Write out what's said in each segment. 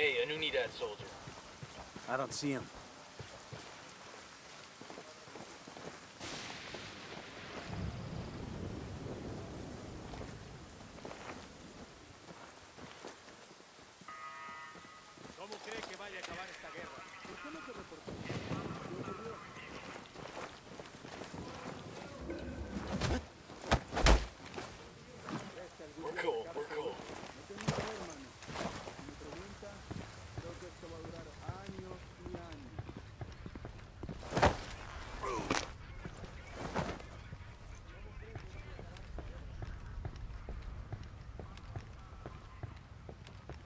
Hey, Anunidad soldier. I don't see him.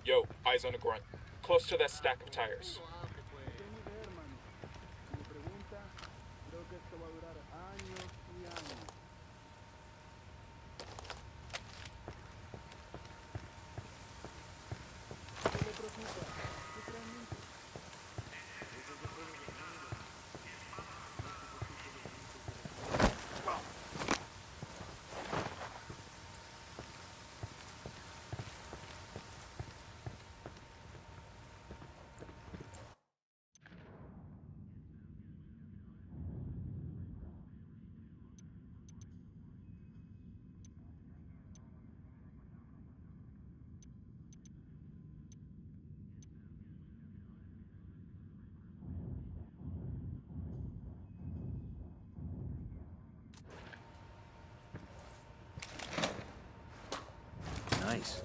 Yo, eyes on a grunt. Close to that stack of tires. Nice.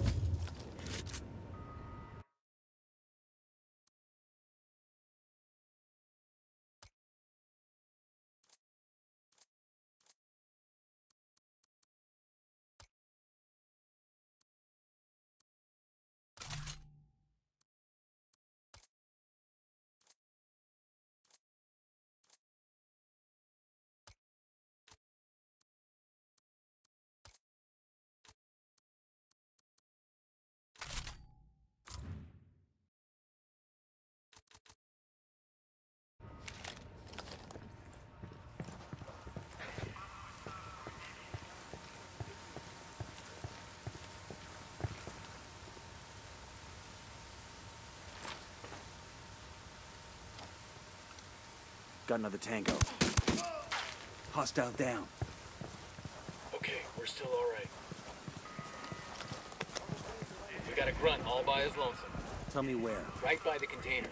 Got another tango. Hostile down. Okay, we're still all right. We got a grunt all by his lonesome. Tell me where. Right by the container.